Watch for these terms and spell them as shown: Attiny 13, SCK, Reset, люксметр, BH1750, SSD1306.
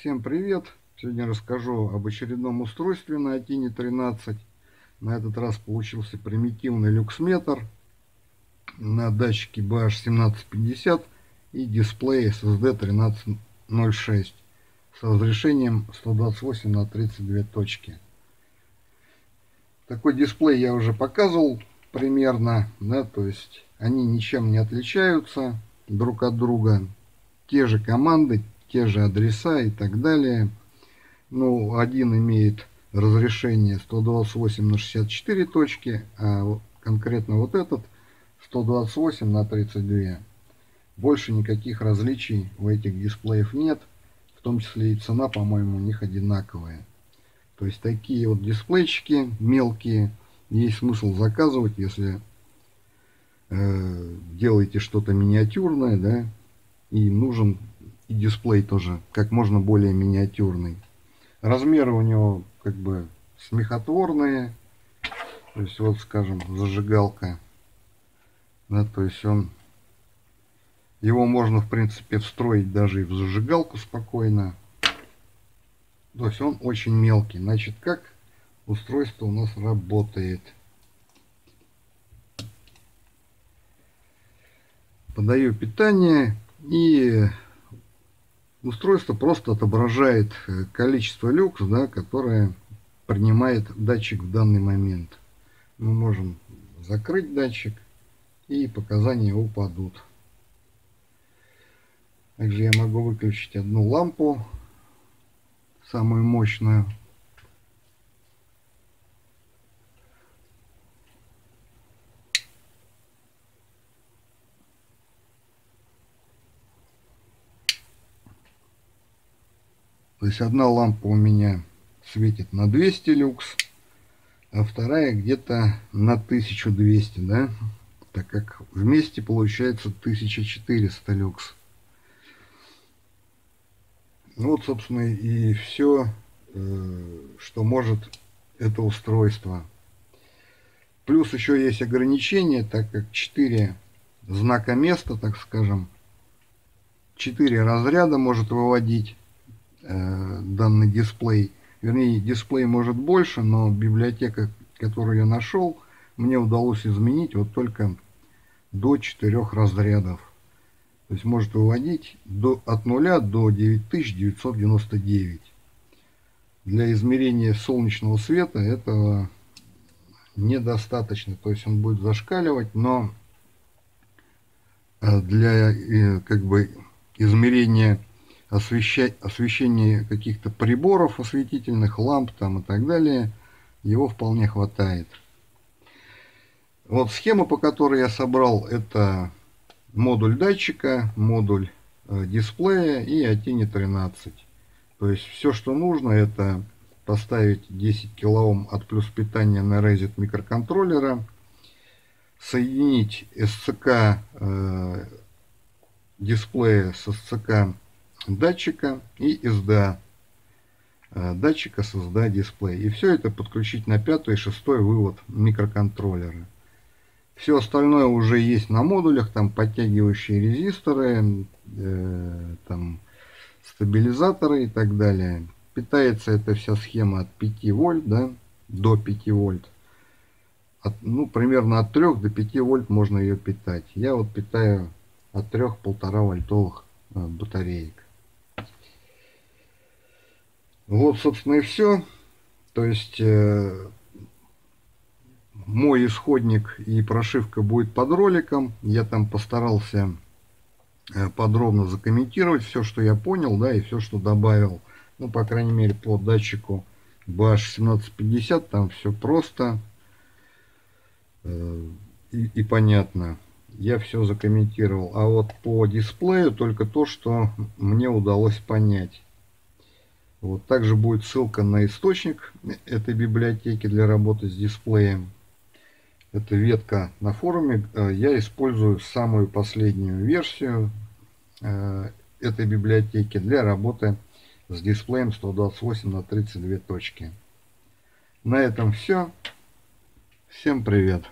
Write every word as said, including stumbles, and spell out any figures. Всем привет! Сегодня расскажу об очередном устройстве на Attiny тринадцать. На этот раз получился примитивный люксметр на датчике би эйч семнадцать пятьдесят и дисплее эс эс дэ тринадцать ноль шесть с разрешением сто двадцать восемь на тридцать две точки. Такой дисплей я уже показывал примерно, да, то есть они ничем не отличаются друг от друга. Те же команды, те же адреса и так далее. Ну, один имеет разрешение сто двадцать восемь на шестьдесят четыре точки, а конкретно вот этот сто двадцать восемь на тридцать две. Больше никаких различий у этих дисплеев нет, в том числе и цена, по-моему, у них одинаковая. То есть такие вот дисплейчики мелкие есть смысл заказывать, если э, делаете что-то миниатюрное, да, и нужен и дисплей тоже как можно более миниатюрный. Размеры у него как бы смехотворные. То есть вот, скажем, зажигалка. Да, то есть он, его можно в принципе встроить даже и в зажигалку спокойно. То есть он очень мелкий. Значит, как устройство у нас работает. Подаю питание, и устройство просто отображает количество люкс, да, которое принимает датчик в данный момент. Мы можем закрыть датчик, и показания его падут. Также я могу выключить одну лампу, самую мощную. То есть одна лампа у меня светит на двести люкс, а вторая где-то на тысячу двести, да? Так как вместе получается тысяча четыреста люкс. Ну вот, собственно, и все, что может это устройство. Плюс еще есть ограничения, так как четыре знака места, так скажем, четыре разряда может выводить данный дисплей. Вернее, дисплей может больше, но библиотека, которую я нашел, мне удалось изменить вот только до четырёх разрядов. То есть может выводить до, от нуля до девять тысяч девятьсот девяносто девять. Для измерения солнечного света этого недостаточно. То есть он будет зашкаливать, но для как бы измерения Освещать, освещение каких-то приборов осветительных, ламп там и так далее, его вполне хватает. Вот схема, по которой я собрал, это модуль датчика, модуль э, дисплея и Attiny тринадцать. То есть все, что нужно, это поставить десять килоом от плюс питания на Reset микроконтроллера, соединить эс си кей э, дисплея с эс си кей датчика и эс ди а датчика с эс ди а дисплея, и все это подключить на пятый и шестой вывод микроконтроллера. Все остальное уже есть на модулях, там подтягивающие резисторы, э, там стабилизаторы и так далее. Питается эта вся схема от пяти вольт, да, до пяти вольт, от, ну примерно от трёх до пяти вольт можно ее питать. Я вот питаю от трёх полтора вольтовых батареек. Вот, собственно, и все. То есть э, мой исходник и прошивка будет под роликом. Я там постарался э, подробно закомментировать все, что я понял, да, и все, что добавил. Ну, по крайней мере, по датчику би эйч семнадцать пятьдесят там все просто э, и, и понятно. Я все закомментировал. А вот по дисплею только то, что мне удалось понять. Вот. Также будет ссылка на источник этой библиотеки для работы с дисплеем. Это ветка на форуме. Я использую самую последнюю версию этой библиотеки для работы с дисплеем сто двадцать восемь на тридцать две точки. На этом все. Всем привет!